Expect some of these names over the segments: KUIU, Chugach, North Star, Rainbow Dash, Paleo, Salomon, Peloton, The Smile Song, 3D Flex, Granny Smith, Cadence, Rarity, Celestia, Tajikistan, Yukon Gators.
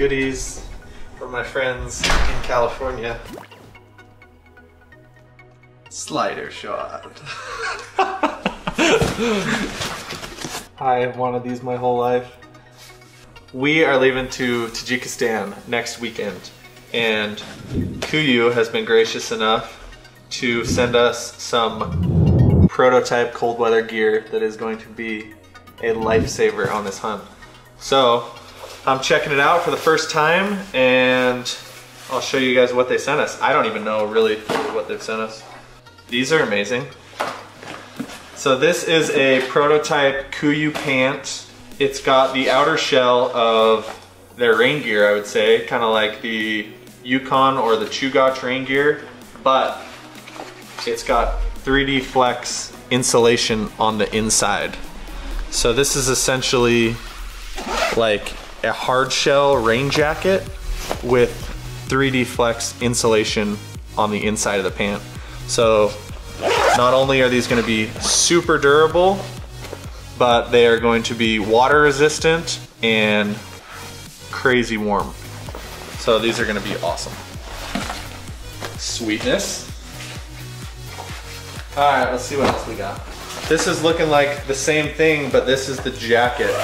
goodies from my friends in California. Slider shot. I have wanted these my whole life. We are leaving to Tajikistan next weekend, and KUIU has been gracious enough to send us some prototype cold weather gear that is going to be a lifesaver on this hunt. So I'm checking it out for the first time, and I'll show you guys what they sent us. I don't even know really what they've sent us. These are amazing. So this is a prototype KUIU pant. It's got the outer shell of their rain gear, I would say, kind of like the Yukon or the Chugach rain gear, but it's got 3D Flex insulation on the inside. So this is essentially like a hard shell rain jacket with 3D Flex insulation on the inside of the pant. So not only are these going to be super durable, but they are going to be water resistant and crazy warm. So these are going to be awesome. Sweetness. All right, let's see what else we got. This is looking like the same thing, but this is the jacket.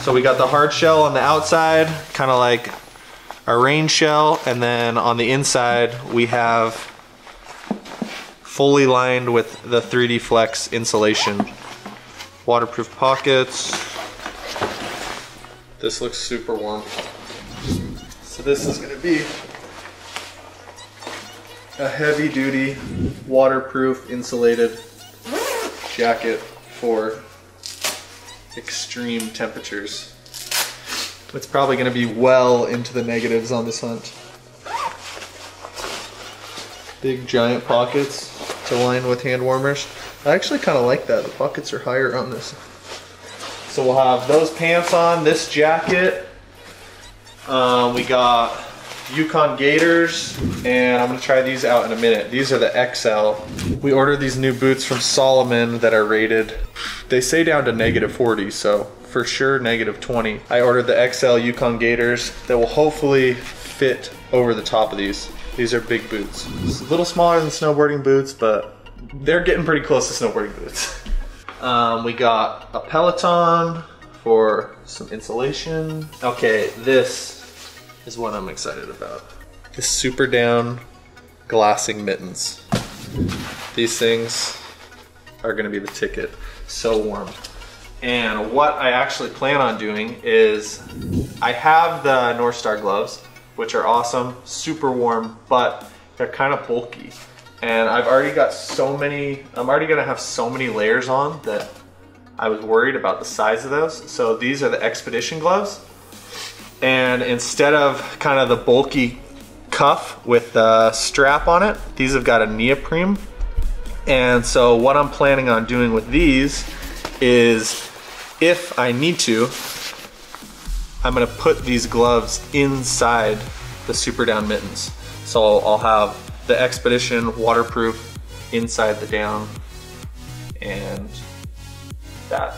So we got the hard shell on the outside, kind of like a rain shell, and then on the inside we have fully lined with the 3D Flex insulation. Waterproof pockets. This looks super warm. So this is going to be a heavy duty, waterproof, insulated jacket for extreme temperatures. It's probably going to be well into the negatives on this hunt. Big giant pockets to line with hand warmers. I actually kind of like that. The pockets are higher on this. So we'll have those pants on, this jacket. We got Yukon Gators, and I'm gonna try these out in a minute. These are the XL. We ordered these new boots from Salomon that are rated, they say down to -40, so for sure -20. I ordered the XL Yukon Gators that will hopefully fit over the top of these. These are big boots. It's a little smaller than snowboarding boots, but they're getting pretty close to snowboarding boots. We got a Peloton for some insulation. Okay, this is what I'm excited about. The super down glassing mittens. These things are gonna be the ticket. So warm. And what I actually plan on doing is, I have the North Star gloves, which are awesome, super warm, but they're kind of bulky. And I've already got so many, I'm already gonna have so many layers on that I was worried about the size of those. So these are the Expedition gloves. And instead of kind of the bulky cuff with the strap on it, these have got a neoprene. And so what I'm planning on doing with these is, if I need to, I'm gonna put these gloves inside the super down mittens. So I'll have the Expedition waterproof inside the down, and that,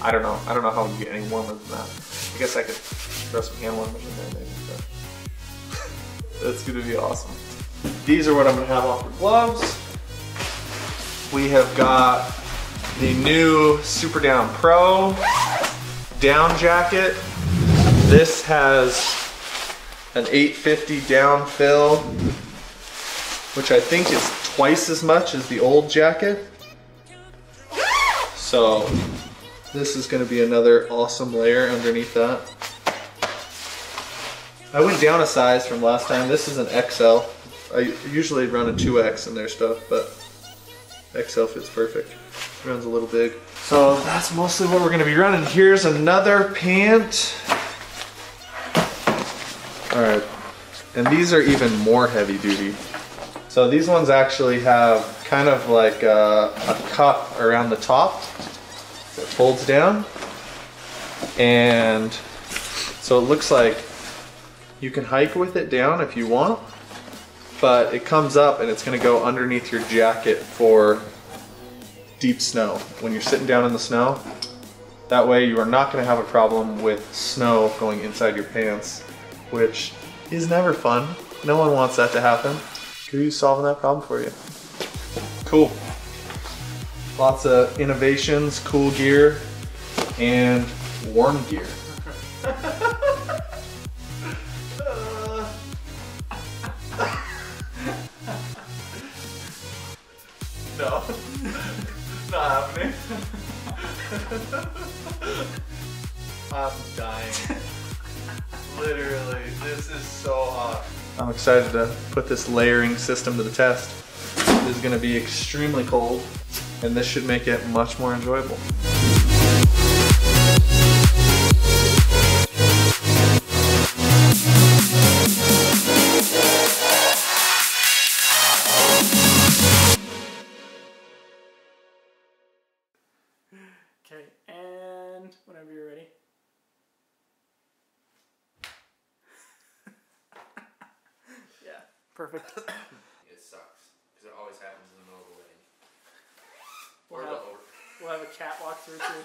I don't know how you get any warmer than that. I guess I could throw some hand warmers in there maybe, but that's gonna be awesome. These are what I'm gonna have on for gloves. We have got the new Super Down Pro down jacket. This has an 850 down fill, which I think is twice as much as the old jacket. So this is gonna be another awesome layer underneath that. I went down a size from last time. This is an XL. I usually run a 2X in their stuff, but XL fits perfect. It runs a little big. So that's mostly what we're gonna be running. Here's another pant. All right, and these are even more heavy duty. So these ones actually have kind of like a cup around the top. It folds down, and so it looks like you can hike with it down if you want, but it comes up and it's going to go underneath your jacket for deep snow. When you're sitting down in the snow, That way you are not going to have a problem with snow going inside your pants, which is never fun. No one wants that to happen. KUIU's solving that problem for you. Cool. Lots of innovations, cool gear, and warm gear. No, not happening. I'm dying. Literally, this is so hot. I'm excited to put this layering system to the test. This is going to be extremely cold, and this should make it much more enjoyable. Okay, and whenever you're ready. Yeah, perfect. It sucks, because it always happens in the middle of the wedding. We'll have a cat walk through too.